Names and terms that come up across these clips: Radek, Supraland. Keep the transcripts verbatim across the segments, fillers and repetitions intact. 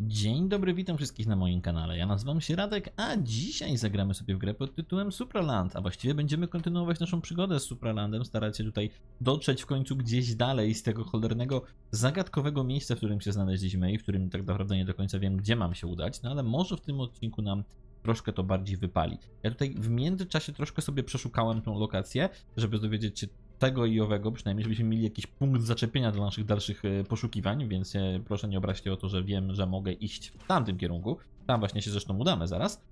Dzień dobry, witam wszystkich na moim kanale. Ja nazywam się Radek, a dzisiaj zagramy sobie w grę pod tytułem Supraland. A właściwie będziemy kontynuować naszą przygodę z Supralandem, starać się tutaj dotrzeć w końcu gdzieś dalej z tego cholernego, zagadkowego miejsca, w którym się znaleźliśmy i w którym tak naprawdę nie do końca wiem, gdzie mam się udać. No ale może w tym odcinku nam troszkę to bardziej wypali. Ja tutaj w międzyczasie troszkę sobie przeszukałem tą lokację, żeby dowiedzieć się tego i owego, przynajmniej żebyśmy mieli jakiś punkt zaczepienia dla naszych dalszych poszukiwań, więc proszę nie obraźcie o to, że wiem, że mogę iść w tamtym kierunku. Tam właśnie się zresztą udamy zaraz.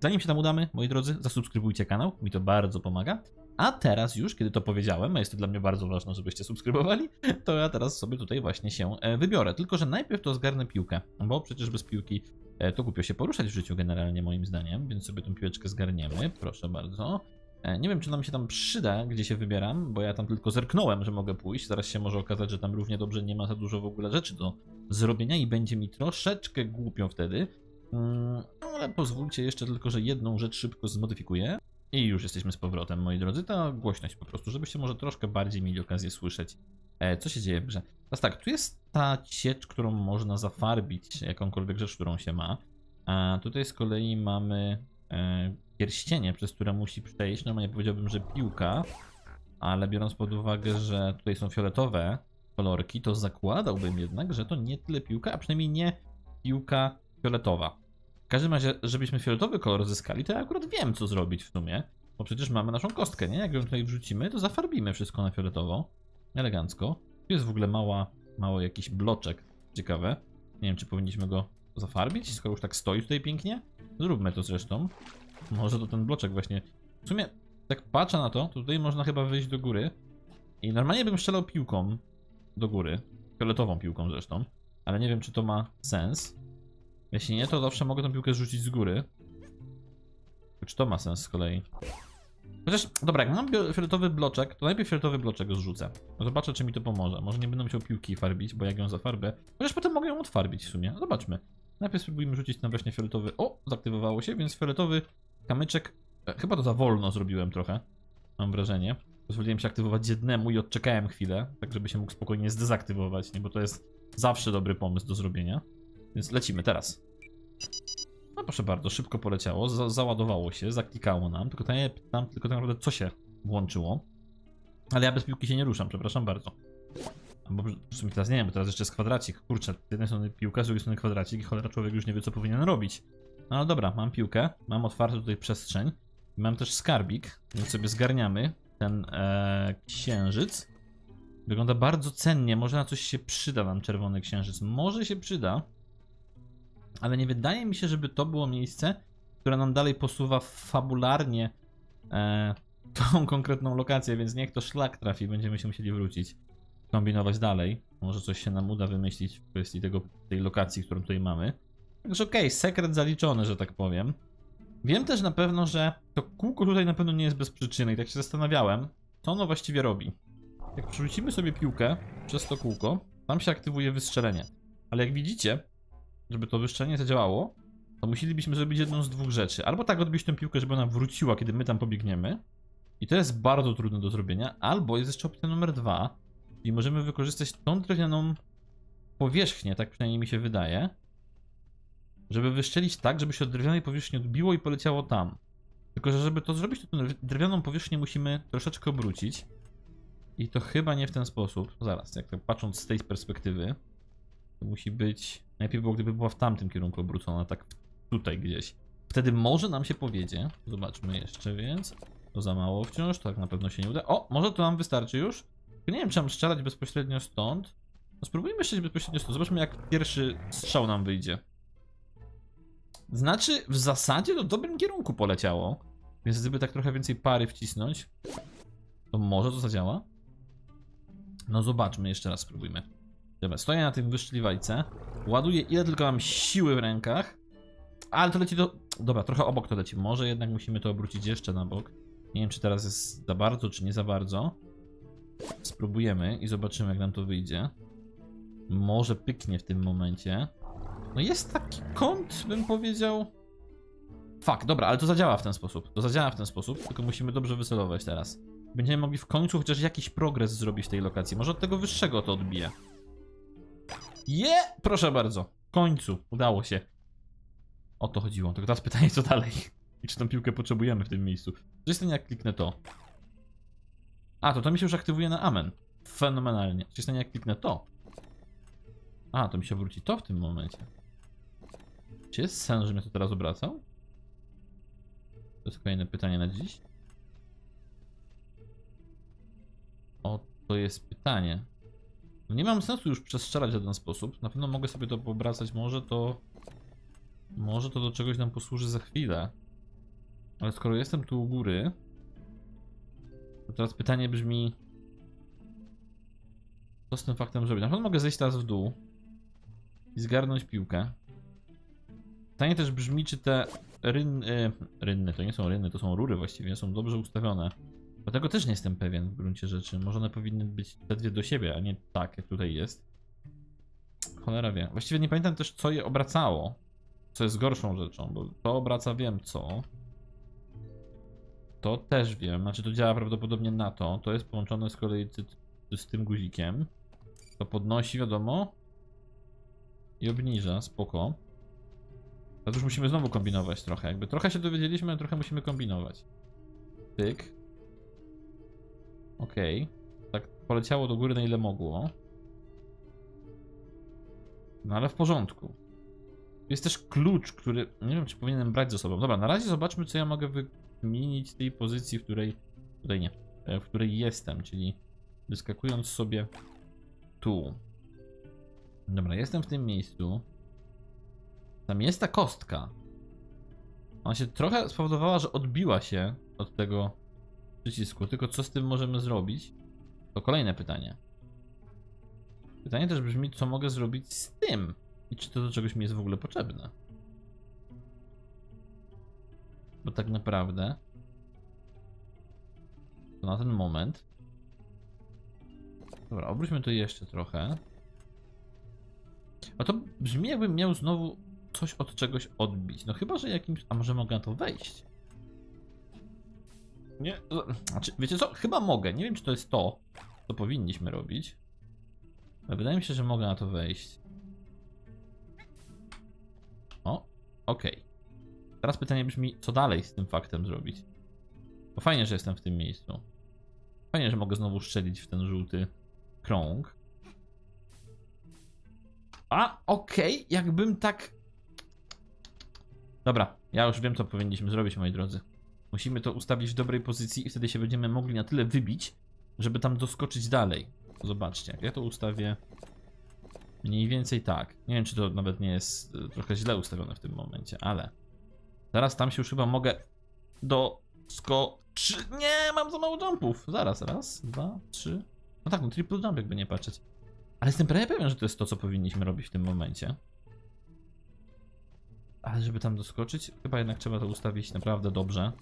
Zanim się tam udamy, moi drodzy, zasubskrybujcie kanał, mi to bardzo pomaga. A teraz już, kiedy to powiedziałem, a jest to dla mnie bardzo ważne, żebyście subskrybowali, to ja teraz sobie tutaj właśnie się wybiorę. Tylko że najpierw to zgarnę piłkę, bo przecież bez piłki to głupio się poruszać w życiu generalnie, moim zdaniem, więc sobie tą piłeczkę zgarniemy, proszę bardzo. Nie wiem, czy nam się tam przyda, gdzie się wybieram, bo ja tam tylko zerknąłem, że mogę pójść. Zaraz się może okazać, że tam równie dobrze nie ma za dużo w ogóle rzeczy do zrobienia i będzie mi troszeczkę głupio wtedy. Mm, ale pozwólcie jeszcze tylko, że jedną rzecz szybko zmodyfikuję. I już jesteśmy z powrotem, moi drodzy. Ta głośność po prostu, żebyście może troszkę bardziej mieli okazję słyszeć, e, co się dzieje w grze. Teraz tak, tu jest ta ciecz, którą można zafarbić, jakąkolwiek rzecz, którą się ma. A tutaj z kolei mamy e, pierścienie, przez które musi przejść. Normalnie powiedziałbym, że piłka, ale biorąc pod uwagę, że tutaj są fioletowe kolorki, to zakładałbym jednak, że to nie tyle piłka, a przynajmniej nie piłka fioletowa. W każdym razie, żebyśmy fioletowy kolor zyskali, to ja akurat wiem, co zrobić w sumie, bo przecież mamy naszą kostkę, nie? Jak ją tutaj wrzucimy, to zafarbimy wszystko na fioletowo, elegancko. Tu jest w ogóle mała, mały jakiś bloczek, ciekawe. Nie wiem, czy powinniśmy go zafarbić, skoro już tak stoi tutaj pięknie. Zróbmy to zresztą. Może to ten bloczek właśnie. W sumie, tak patrzę na to, to tutaj można chyba wyjść do góry. I normalnie bym strzelał piłką do góry, fioletową piłką zresztą, ale nie wiem, czy to ma sens. Jeśli nie, to zawsze mogę tą piłkę rzucić z góry. Czy to ma sens z kolei? Chociaż, dobra, jak mam fioletowy bloczek, to najpierw fioletowy bloczek zrzucę. Zobaczę, czy mi to pomoże. Może nie będę musiał piłki farbić, bo jak ją zafarbię, chociaż potem mogę ją odfarbić w sumie. Zobaczmy. Najpierw spróbujmy rzucić na właśnie fioletowy... O! Zaktywowało się, więc fioletowy kamyczek... Chyba to za wolno zrobiłem trochę. Mam wrażenie. Pozwoliłem się aktywować jednemu i odczekałem chwilę, tak żeby się mógł spokojnie zdezaktywować, nie? Bo to jest zawsze dobry pomysł do zrobienia. Więc lecimy teraz. No proszę bardzo, szybko poleciało, za załadowało się, zaklikało nam, tylko tam, tam tylko tak naprawdę co się włączyło. Ale ja bez piłki się nie ruszam, przepraszam bardzo. Bo w sumie teraz nie wiem, bo teraz jeszcze jest kwadracik. Kurczę, z jednej strony piłka, z drugiej strony kwadracik i cholera, człowiek już nie wie, co powinien robić. No ale dobra, mam piłkę, mam otwartą tutaj przestrzeń. Mam też skarbik, więc sobie zgarniamy ten e, księżyc. Wygląda bardzo cennie, może na coś się przyda nam czerwony księżyc. Może się przyda. Ale nie wydaje mi się, żeby to było miejsce, które nam dalej posuwa fabularnie e, tą konkretną lokację, więc niech to szlak trafi, będziemy się musieli wrócić, kombinować dalej. Może coś się nam uda wymyślić w kwestii tego, tej lokacji, którą tutaj mamy. Także okej, okay, sekret zaliczony, że tak powiem. Wiem też na pewno, że to kółko tutaj na pewno nie jest bez przyczyny i tak się zastanawiałem, co ono właściwie robi. Jak przerzucimy sobie piłkę przez to kółko, tam się aktywuje wystrzelenie. Ale jak widzicie, żeby to wystrzelenie zadziałało, to musielibyśmy zrobić jedną z dwóch rzeczy. Albo tak odbić tę piłkę, żeby ona wróciła, kiedy my tam pobiegniemy. I to jest bardzo trudne do zrobienia. Albo jest jeszcze opcja numer dwa. I możemy wykorzystać tą drewnianą powierzchnię, tak przynajmniej mi się wydaje. Żeby wystrzelić tak, żeby się od drewnianej powierzchni odbiło i poleciało tam. Tylko że żeby to zrobić, to tę drewnianą powierzchnię musimy troszeczkę obrócić. I to chyba nie w ten sposób. Zaraz, jak tak patrząc z tej perspektywy, to musi być... Najpierw było, gdyby była w tamtym kierunku obrócona, tak tutaj gdzieś. Wtedy może nam się powiedzie. Zobaczmy jeszcze, więc to za mało wciąż, tak na pewno się nie uda. O, może to nam wystarczy już? Nie wiem, czy mam strzelać bezpośrednio stąd. No spróbujmy strzelać bezpośrednio stąd, zobaczmy jak pierwszy strzał nam wyjdzie. Znaczy, w zasadzie to w dobrym kierunku poleciało. Więc gdyby tak trochę więcej pary wcisnąć, to może to zadziała? No zobaczmy, jeszcze raz spróbujmy. Dobra, stoję na tym wyszczliwajce, ładuję ile tylko mam siły w rękach, ale to leci do... Dobra, trochę obok to leci, może jednak musimy to obrócić jeszcze na bok. Nie wiem, czy teraz jest za bardzo, czy nie za bardzo. Spróbujemy i zobaczymy, jak nam to wyjdzie. Może pyknie w tym momencie. No jest taki kąt, bym powiedział... Fuck, dobra, ale to zadziała w ten sposób, to zadziała w ten sposób, tylko musimy dobrze wycelować teraz. Będziemy mogli w końcu chociaż jakiś progres zrobić w tej lokacji, może od tego wyższego to odbije. Je! Yeah! Proszę bardzo. końcu, udało się. O to chodziło, tylko teraz pytanie co dalej. I czy tą piłkę potrzebujemy w tym miejscu. Co jest ten, jak kliknę to? A, to to mi się już aktywuje na amen. Fenomenalnie. Co jest ten, jak kliknę to? A, to mi się wróci to w tym momencie. Czy jest sens, że mnie to teraz obracał? To jest kolejne pytanie na dziś. O, to jest pytanie. No nie mam sensu już przestrzelać w żaden sposób. Na pewno mogę sobie to obracać. Może to... Może to do czegoś nam posłuży za chwilę. Ale skoro jestem tu u góry... To teraz pytanie brzmi... Co z tym faktem zrobić? Na pewno mogę zejść teraz w dół. I zgarnąć piłkę. Pytanie też brzmi, czy te rynny... Rynny, to nie są rynny, to są rury właściwie. Są dobrze ustawione. Bo tego też nie jestem pewien w gruncie rzeczy. Może one powinny być te dwie do siebie, a nie tak jak tutaj jest. Cholera wie. Właściwie nie pamiętam też co je obracało. Co jest gorszą rzeczą, bo to obraca wiem co. To też wiem, znaczy to działa prawdopodobnie na to. To jest połączone z kolei z tym guzikiem. To podnosi wiadomo. I obniża, spoko. Teraz już musimy znowu kombinować trochę. Jakby trochę się dowiedzieliśmy, ale trochę musimy kombinować. Pyk. Okej, okay. Tak poleciało do góry na ile mogło. No ale w porządku. Jest też klucz, który nie wiem czy powinienem brać ze sobą. Dobra, na razie zobaczmy co ja mogę wymienić z tej pozycji, w której... Tutaj nie, w której jestem, czyli wyskakując sobie tu. Dobra, jestem w tym miejscu. Tam jest ta kostka. Ona się trochę spowodowała, że odbiła się od tego przycisku, tylko co z tym możemy zrobić? To kolejne pytanie. Pytanie też brzmi, co mogę zrobić z tym? I czy to do czegoś mi jest w ogóle potrzebne? Bo tak naprawdę... To na ten moment... Dobra, obróćmy to jeszcze trochę. A to brzmi jakbym miał znowu coś od czegoś odbić. No chyba, że jakimś... A może mogę na to wejść? Nie, znaczy, wiecie co? Chyba mogę. Nie wiem, czy to jest to, co powinniśmy robić. Ale wydaje mi się, że mogę na to wejść. O, okej. Okay. Teraz pytanie brzmi, co dalej z tym faktem zrobić? Bo fajnie, że jestem w tym miejscu. Fajnie, że mogę znowu strzelić w ten żółty krąg. A, okej, okay. Jakbym tak... Dobra, ja już wiem, co powinniśmy zrobić, moi drodzy. Musimy to ustawić w dobrej pozycji i wtedy się będziemy mogli na tyle wybić, żeby tam doskoczyć dalej. Zobaczcie, jak ja to ustawię mniej więcej tak. Nie wiem, czy to nawet nie jest trochę źle ustawione w tym momencie, ale zaraz tam się już chyba mogę doskoczyć. Nie, mam za mało jumpów. Zaraz, raz, dwa, trzy. No tak, no triple jump jakby nie patrzeć. Ale jestem prawie pewien, że to jest to, co powinniśmy robić w tym momencie. Ale żeby tam doskoczyć, chyba jednak trzeba to ustawić naprawdę dobrze.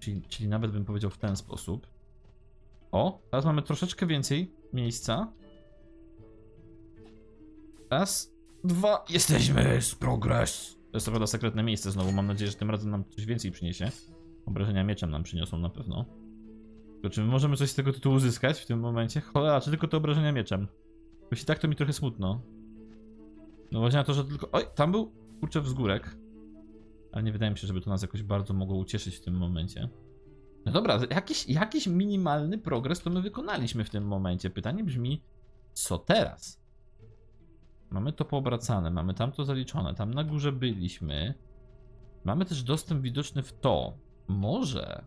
Czyli, czyli nawet bym powiedział w ten sposób. O, teraz mamy troszeczkę więcej miejsca. Raz, dwa, jesteśmy, z progres. To jest naprawdę sekretne miejsce znowu, mam nadzieję, że tym razem nam coś więcej przyniesie. Obrażenia mieczem nam przyniosą na pewno. Tylko czy my możemy coś z tego tytułu uzyskać w tym momencie? Cholera, czy tylko te obrażenia mieczem? Bo jeśli tak, to mi trochę smutno. No właśnie na to, że tylko... Oj, tam był, kurczę, wzgórek. Ale nie wydaje mi się, żeby to nas jakoś bardzo mogło ucieszyć w tym momencie. No dobra, jakiś, jakiś minimalny progres to my wykonaliśmy w tym momencie. Pytanie brzmi, co teraz? Mamy to poobracane, mamy tamto zaliczone, tam na górze byliśmy. Mamy też dostęp widoczny w to. Może...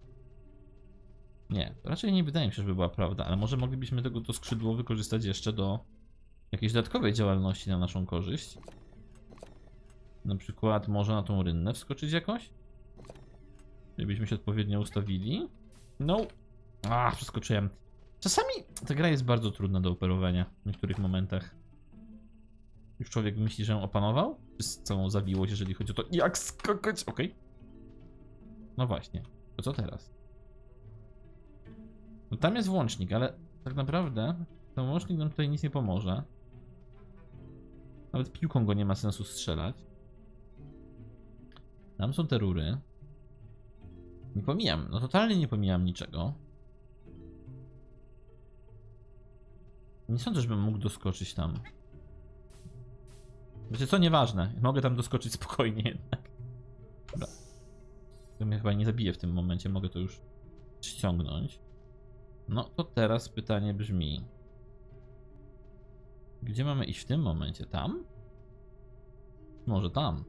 Nie, raczej nie wydaje mi się, żeby była prawda, ale może moglibyśmy tego to skrzydło wykorzystać jeszcze do... jakiejś dodatkowej działalności na naszą korzyść. Na przykład może na tą rynnę wskoczyć jakoś? Gdybyśmy się odpowiednio ustawili. No. A, przeskoczyłem. Czasami ta gra jest bardzo trudna do operowania w niektórych momentach. Już człowiek myśli, że ją opanował? Z całą zawiłość, jeżeli chodzi o to, jak skakać. Okej. Okay. No właśnie. To co teraz? No tam jest włącznik, ale tak naprawdę... Ten łącznik nam tutaj nic nie pomoże. Nawet piłką go nie ma sensu strzelać. Tam są te rury. Nie pomijam, no totalnie nie pomijam niczego. Nie sądzę, żebym mógł doskoczyć tam. Wiecie co, nieważne. Mogę tam doskoczyć spokojnie jednak. Dobra. To mnie chyba nie zabije w tym momencie, mogę to już ściągnąć. No to teraz pytanie brzmi... Gdzie mamy iść w tym momencie? Tam? Może tam.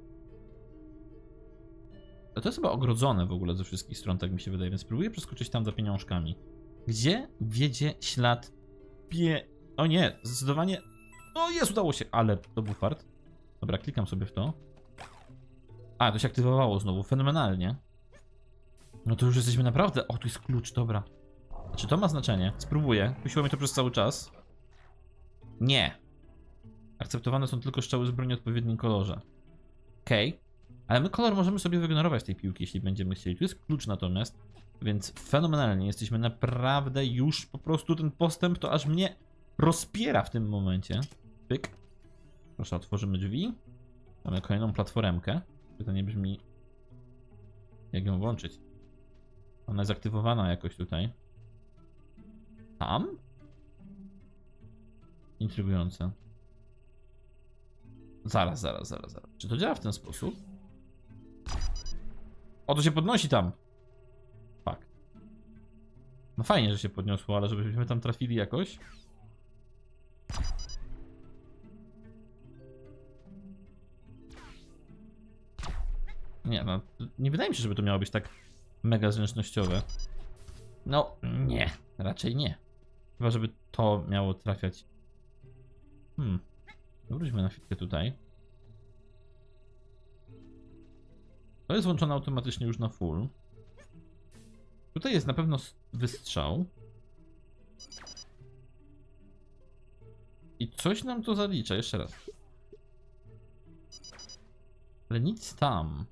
A to jest chyba ogrodzone w ogóle ze wszystkich stron, tak mi się wydaje, więc spróbuję przeskoczyć tam za pieniążkami. Gdzie wiedzie ślad pie... O nie, zdecydowanie... O jest, udało się, ale to był fart. Dobra, klikam sobie w to. A, to się aktywowało znowu, fenomenalnie. No to już jesteśmy naprawdę... O, tu jest klucz, dobra. Znaczy to ma znaczenie, spróbuję. Kusiło mnie to przez cały czas. Nie. Akceptowane są tylko strzały z broni o odpowiednim kolorze. Okej. Okay. Ale my kolor możemy sobie wygenerować tej piłki, jeśli będziemy chcieli. Tu jest klucz natomiast, więc fenomenalnie jesteśmy naprawdę już po prostu ten postęp to aż mnie rozpiera w tym momencie. Pyk. Proszę, otworzymy drzwi. Mamy kolejną platformkę. Pytanie brzmi, jak ją włączyć. Ona jest aktywowana jakoś tutaj. Tam? Intrygujące. Zaraz, zaraz, zaraz, zaraz. Czy to działa w ten sposób? O, to się podnosi tam. Fakt. No fajnie, że się podniosło, ale żebyśmy tam trafili jakoś. Nie, no nie wydaje mi się, żeby to miało być tak mega zręcznościowe. No nie, raczej nie. Chyba, żeby to miało trafiać. Hmm. Wróćmy na chwilkę tutaj. To jest włączone automatycznie już na full. Tutaj jest na pewno wystrzał. I coś nam to zalicza, jeszcze raz. Ale nic tam.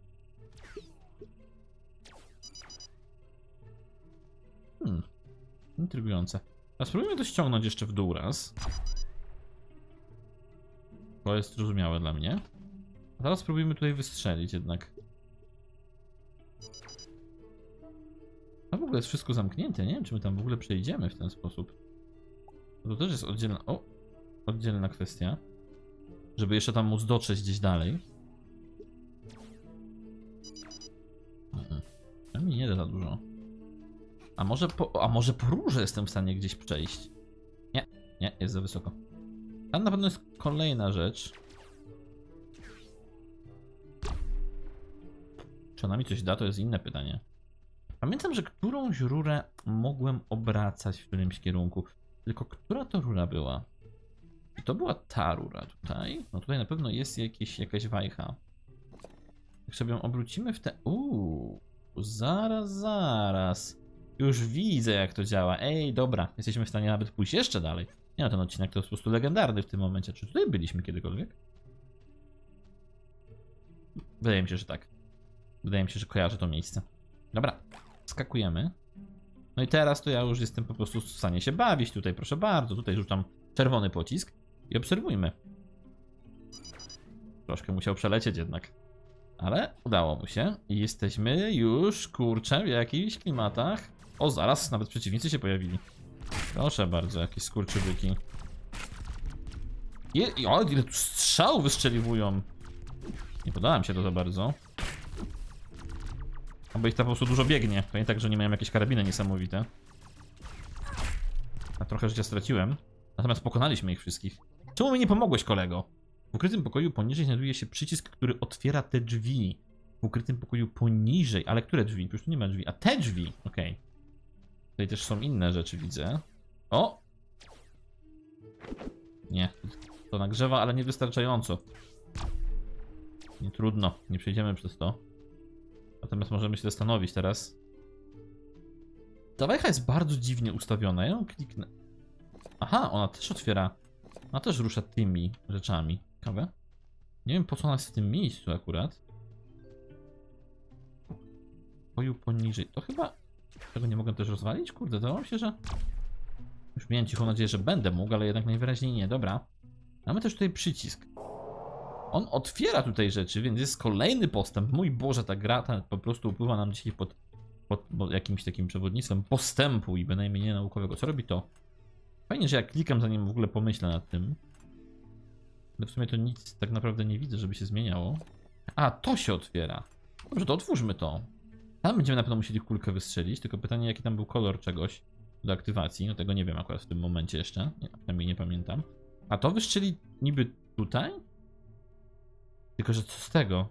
Hmm. Intrygujące. A spróbujmy to ściągnąć jeszcze w dół raz. To jest zrozumiałe dla mnie. A teraz spróbujmy tutaj wystrzelić jednak. A w ogóle jest wszystko zamknięte, nie wiem czy my tam w ogóle przejdziemy w ten sposób. To też jest oddzielna... O! Oddzielna kwestia. Żeby jeszcze tam móc dotrzeć gdzieś dalej. Mhm. To mi nie da za dużo. A może po... A może po róże jestem w stanie gdzieś przejść? Nie, nie, jest za wysoko. Tam na pewno jest kolejna rzecz. Czy ona mi coś da? To jest inne pytanie. Pamiętam, że którąś rurę mogłem obracać w którymś kierunku. Tylko która to rura była? Czy to była ta rura tutaj? No tutaj na pewno jest jakieś, jakaś wajcha. Jak sobie ją obrócimy w te... Uuu, zaraz, zaraz. Już widzę jak to działa. Ej, dobra, jesteśmy w stanie nawet pójść jeszcze dalej. Nie no, ten odcinek to jest po prostu legendarny w tym momencie. Czy tutaj byliśmy kiedykolwiek? Wydaje mi się, że tak. Wydaje mi się, że kojarzę to miejsce. Dobra, skakujemy. No i teraz to ja już jestem po prostu w stanie się bawić tutaj, proszę bardzo. Tutaj rzucam czerwony pocisk i obserwujmy. Troszkę musiał przelecieć jednak. Ale udało mu się i jesteśmy już, kurczę, w jakichś klimatach. O, zaraz, nawet przeciwnicy się pojawili. Proszę bardzo, jakieś skurczybyki. Je, o, ile tu strzał wystrzeliwują. Nie podoba mi się to za bardzo. Bo ich tam po prostu dużo biegnie. To nie tak, że nie mają jakieś karabiny niesamowite. A trochę życia straciłem. Natomiast pokonaliśmy ich wszystkich. Czemu mi nie pomogłeś, kolego? W ukrytym pokoju poniżej znajduje się przycisk, który otwiera te drzwi. W ukrytym pokoju poniżej. Ale które drzwi? Przecież tu nie ma drzwi. A te drzwi! Okej. Okay. Tutaj też są inne rzeczy, widzę. O! Nie, to nagrzewa, ale niewystarczająco. Nie trudno, nie przejdziemy przez to. Natomiast możemy się zastanowić teraz. Ta wajcha jest bardzo dziwnie ustawiona, ja ją kliknę. Aha, ona też otwiera. Ona też rusza tymi rzeczami. Ciekawe. Nie wiem po co ona jest w tym miejscu akurat. Poju poniżej, to chyba... Tego nie mogę też rozwalić? Kurde, wydawało mi się, że... Już miałem cichą nadzieję, że będę mógł, ale jednak najwyraźniej nie. Dobra. Mamy też tutaj przycisk. On otwiera tutaj rzeczy, więc jest kolejny postęp. Mój Boże, ta gra ta po prostu upływa nam dzisiaj pod, pod, pod jakimś takim przewodnictwem postępu i bynajmniej nie naukowego. Co robi to? Fajnie, że ja klikam zanim w ogóle pomyślę nad tym. No w sumie to nic tak naprawdę nie widzę, żeby się zmieniało. A, to się otwiera. Dobrze, to otwórzmy to. Tam będziemy na pewno musieli kulkę wystrzelić, tylko pytanie, jaki tam był kolor czegoś do aktywacji. No tego nie wiem akurat w tym momencie jeszcze, nie, przynajmniej nie pamiętam. A to wystrzeli niby tutaj? Tylko, że co z tego?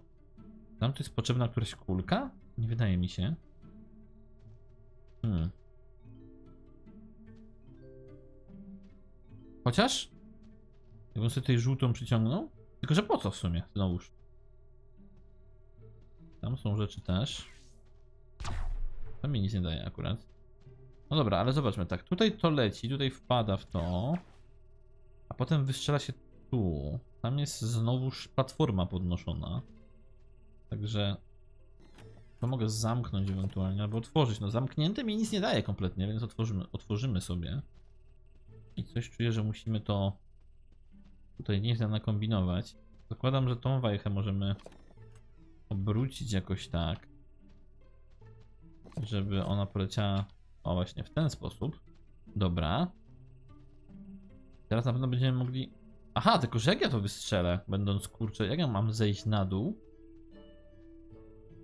Tam tu jest potrzebna któraś kulka? Nie wydaje mi się. Hmm. Chociaż? Jakbym sobie tej żółtą przyciągnął? Tylko, że po co w sumie? Znowuż. Tam są rzeczy też. To mi nic nie daje akurat. No dobra, ale zobaczmy tak. Tutaj to leci, tutaj wpada w to. A potem wystrzela się tu. Tam jest znowuż platforma podnoszona. Także... to mogę zamknąć ewentualnie, albo otworzyć. No zamknięte mi nic nie daje kompletnie, więc otworzymy, otworzymy sobie. I coś czuję, że musimy to... tutaj nieźle nakombinować. Zakładam, że tą wajchę możemy obrócić jakoś tak, żeby ona poleciała, o właśnie, w ten sposób. Dobra. Teraz na pewno będziemy mogli... Aha, tylko że jak ja to wystrzelę, będąc, kurczę, jak ja mam zejść na dół?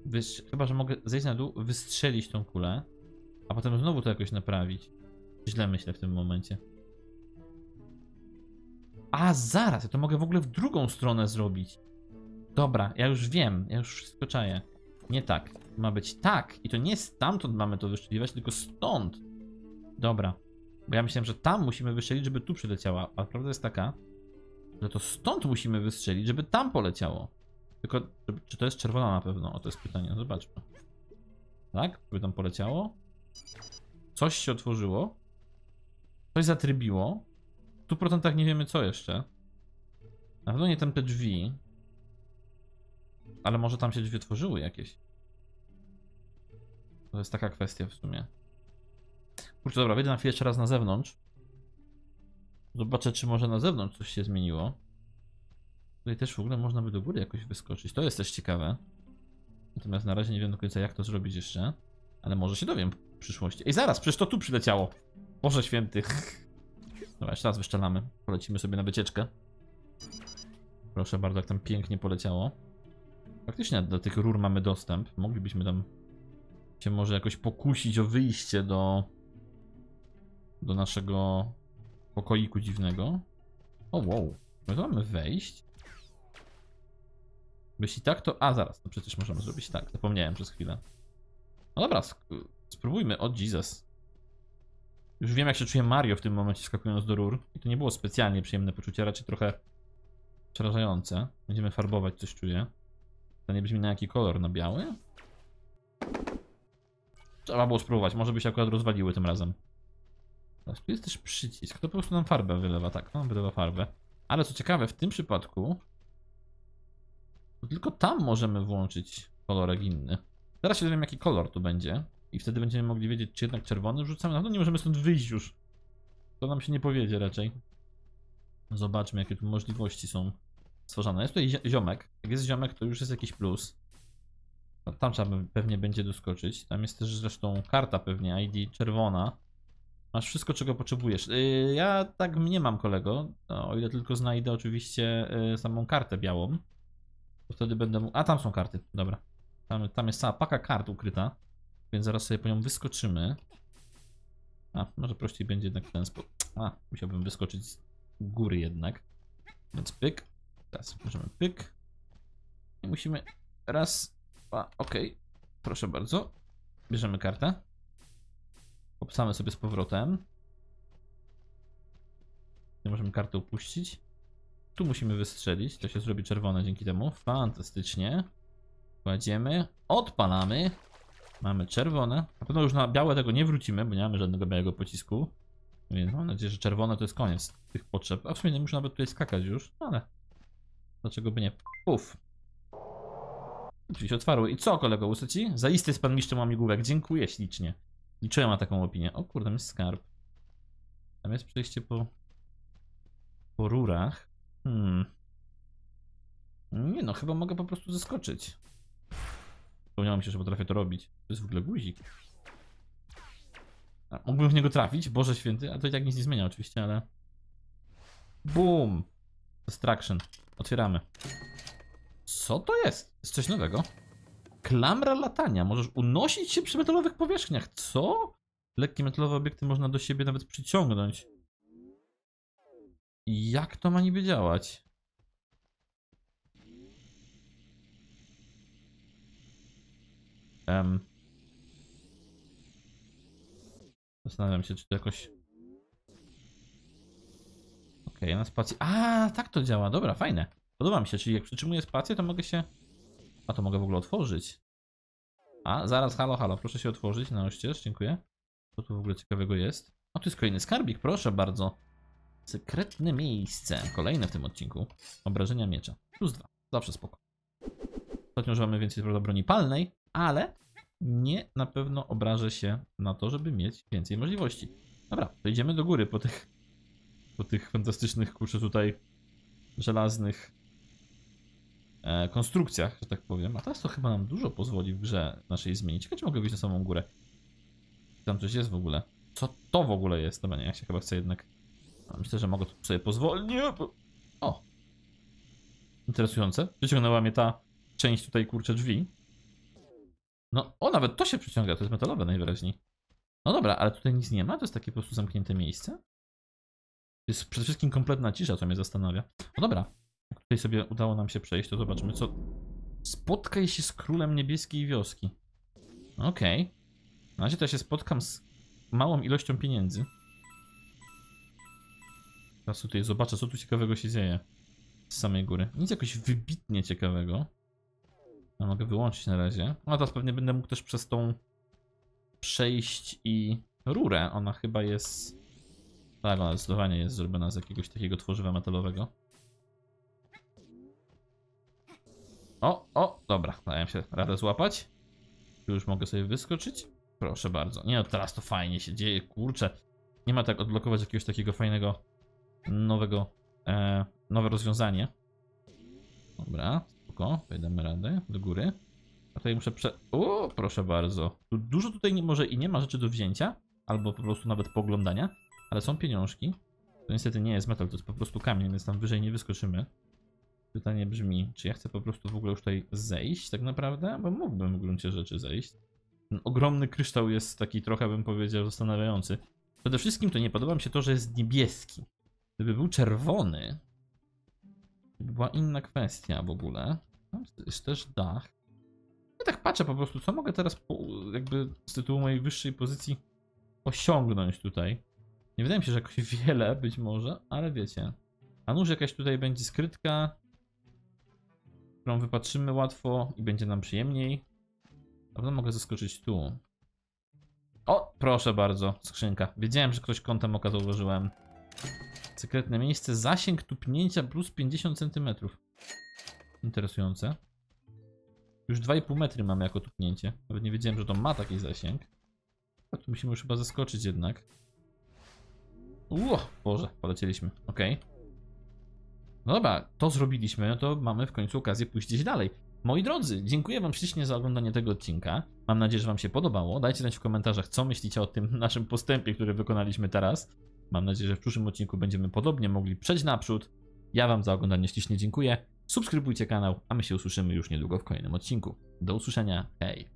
Wystrz... Chyba, że mogę zejść na dół, wystrzelić tą kulę, a potem znowu to jakoś naprawić. Źle myślę w tym momencie. A, zaraz, ja to mogę w ogóle w drugą stronę zrobić. Dobra, ja już wiem, ja już wszystko czaję. Nie tak, ma być tak. I to nie stamtąd mamy to wyszczeliwać, tylko stąd. Dobra. Bo ja myślałem, że tam musimy wystrzelić, żeby tu przyleciała. A prawda jest taka, że to stąd musimy wystrzelić, żeby tam poleciało. Tylko, czy to jest czerwona na pewno? O, to jest pytanie, no zobaczmy. Tak, żeby tam poleciało. Coś się otworzyło. Coś zatrybiło. W stu procentach nie wiemy co jeszcze. Na pewno nie tam te drzwi. Ale może tam się drzwi otworzyły jakieś. To jest taka kwestia w sumie. Kurczę, dobra, wyjdę na chwilę jeszcze raz na zewnątrz. Zobaczę, czy może na zewnątrz coś się zmieniło. Tutaj też w ogóle można by do góry jakoś wyskoczyć. To jest też ciekawe. Natomiast na razie nie wiem do końca, jak to zrobić jeszcze. Ale może się dowiem w przyszłości. Ej, zaraz, przecież to tu przyleciało. Boże święty. Dobra, jeszcze raz wyszczelamy. Polecimy sobie na wycieczkę. Proszę bardzo, jak tam pięknie poleciało. Faktycznie do tych rur mamy dostęp. Moglibyśmy tam się może jakoś pokusić o wyjście do do naszego pokoiku dziwnego. O, wow. My to mamy wejść? Jeśli tak, to... A, zaraz. No przecież możemy zrobić tak. Zapomniałem przez chwilę. No dobra, spróbujmy. O, Jesus. Już wiem, jak się czuje Mario w tym momencie, skakując do rur. I to nie było specjalnie przyjemne poczucie, raczej trochę przerażające. Będziemy farbować, coś czuję. To nie brzmi na jaki kolor? Na biały? Trzeba było spróbować, może by się akurat rozwaliły tym razem. Teraz tu jest też przycisk, to po prostu nam farbę wylewa, tak, no, wylewa farbę. Ale co ciekawe, w tym przypadku to tylko tam możemy włączyć kolorek inny. Zaraz się dowiem, jaki kolor tu będzie. I wtedy będziemy mogli wiedzieć, czy jednak czerwony wrzucamy. Na pewno nie możemy stąd wyjść już. To nam się nie powiedzie raczej. Zobaczmy, jakie tu możliwości są stworzone. Jest tutaj ziomek. Jak jest ziomek, to już jest jakiś plus. No, tam trzeba pewnie będzie doskoczyć. Tam jest też zresztą karta pewnie, I D czerwona. Masz wszystko, czego potrzebujesz. Yy, ja tak nie mam, kolego. No, o ile tylko znajdę oczywiście yy, samą kartę białą. To wtedy będę mógł... A, tam są karty. Dobra. Tam, tam jest cała paka kart ukryta. Więc zaraz sobie po nią wyskoczymy. A, może prościej będzie jednak w ten sposób. A, musiałbym wyskoczyć z góry jednak. Więc pyk. Teraz możemy pyk. I musimy raz, dwa, okej. Okay. Proszę bardzo. Bierzemy kartę. Popsamy sobie z powrotem. Nie możemy kartę upuścić. Tu musimy wystrzelić. To się zrobi czerwone dzięki temu. Fantastycznie. Kładziemy. Odpalamy. Mamy czerwone. Na pewno już na białe tego nie wrócimy, bo nie mamy żadnego białego pocisku. Więc mam nadzieję, że czerwone to jest koniec tych potrzeb. A w sumie nie muszę nawet tutaj skakać już, ale... dlaczego by nie? Puf. Drzwi się otwarły. I co, kolego, usyci? Zaiste jest pan mistrzem łamigłówek. Dziękuję ślicznie. Liczyłem na taką opinię. O kurde, tam jest skarb. Tam jest przejście po... po rurach. Hmm. Nie no, chyba mogę po prostu zeskoczyć. Wspomniało mi się, że potrafię to robić. To jest w ogóle guzik. A, mógłbym w niego trafić, Boże święty. A to i tak nic nie zmienia oczywiście, ale... Bum! Destruction. Otwieramy. Co to jest? Jest coś nowego. Klamra latania. Możesz unosić się przy metalowych powierzchniach. Co? Lekkie metalowe obiekty można do siebie nawet przyciągnąć. Jak to ma niby działać? Um. Zastanawiam się, czy to jakoś... Okej, okay, na spacji... A, tak to działa. Dobra, fajne. Podoba mi się, czyli jak przytrzymuję spację, to mogę się... A, to mogę w ogóle otworzyć. A, zaraz, halo, halo, proszę się otworzyć na oścież, dziękuję. Co tu w ogóle ciekawego jest? O, tu jest kolejny skarbik, proszę bardzo. Sekretne miejsce. Kolejne w tym odcinku. Obrażenia miecza. Plus dwa. Zawsze spoko. Ostatnio używamy więcej broni palnej, ale nie na pewno obrażę się na to, żeby mieć więcej możliwości. Dobra, to idziemy do góry po tych, po tych fantastycznych, kurczę, tutaj żelaznych e, konstrukcjach, że tak powiem. A teraz to chyba nam dużo pozwoli w grze naszej zmienić. Ciekawe, czy mogę wyjść na samą górę. Tam coś jest w ogóle. Co to w ogóle jest? Dobra, nie, ja się chyba chcę jednak... Myślę, że mogę sobie pozwolić. O! Interesujące. Przyciągnęła mnie ta część tutaj, kurczę, drzwi. No, o, nawet to się przyciąga, to jest metalowe najwyraźniej. No dobra, ale tutaj nic nie ma, to jest takie po prostu zamknięte miejsce. Jest przede wszystkim kompletna cisza, co mnie zastanawia. No dobra, jak tutaj sobie udało nam się przejść, to zobaczmy co... Spotkaj się z królem niebieskiej wioski. Okej. Okay. Na razie to ja się spotkam z małą ilością pieniędzy. Teraz tutaj zobaczę, co tu ciekawego się dzieje z samej góry. Nic jakoś wybitnie ciekawego. Ja mogę wyłączyć na razie. No teraz pewnie będę mógł też przez tą przejść i rurę. Ona chyba jest... Tak, ona zdecydowanie jest zrobiona z jakiegoś takiego tworzywa metalowego. O, o, dobra. Dałem się radę złapać. Tu już mogę sobie wyskoczyć. Proszę bardzo. Nie no, teraz to fajnie się dzieje, kurczę. Nie ma tak odblokować jakiegoś takiego fajnego nowego, e, nowe rozwiązanie. Dobra, spoko, damy radę, do góry. A tutaj muszę prze... O, proszę bardzo. Tu dużo tutaj nie może i nie ma rzeczy do wzięcia, albo po prostu nawet poglądania, ale są pieniążki. To niestety nie jest metal, to jest po prostu kamień, więc tam wyżej nie wyskoczymy. Pytanie brzmi, czy ja chcę po prostu w ogóle już tutaj zejść tak naprawdę? Bo mógłbym w gruncie rzeczy zejść. Ten ogromny kryształ jest taki trochę, bym powiedział, zastanawiający. Przede wszystkim to nie podoba mi się to, że jest niebieski. Gdyby był czerwony, to by była inna kwestia w ogóle. Tam jest też dach. Ja tak patrzę po prostu, co mogę teraz po, jakby z tytułu mojej wyższej pozycji osiągnąć tutaj. Nie wydaje mi się, że jakoś wiele być może, ale wiecie. A nuż jakaś tutaj będzie skrytka, którą wypatrzymy łatwo i będzie nam przyjemniej. Na pewno mogę zaskoczyć tu. O, proszę bardzo, skrzynka. Wiedziałem, że ktoś kątem oka zauważyłem. Sekretne miejsce, zasięg tupnięcia plus pięćdziesiąt centymetrów. Interesujące. Już dwa i pół metry mamy jako tupnięcie. Nawet nie wiedziałem, że to ma taki zasięg. A tu musimy już chyba zaskoczyć jednak. Uuu, Boże, polecieliśmy. Ok. No dobra, to zrobiliśmy, no to mamy w końcu okazję pójść gdzieś dalej. Moi drodzy, dziękuję wam ślicznie za oglądanie tego odcinka. Mam nadzieję, że wam się podobało. Dajcie znać w komentarzach, co myślicie o tym naszym postępie, który wykonaliśmy teraz. Mam nadzieję, że w przyszłym odcinku będziemy podobnie mogli przejść naprzód. Ja wam za oglądanie ślicznie dziękuję. Subskrybujcie kanał, a my się usłyszymy już niedługo w kolejnym odcinku. Do usłyszenia, hej!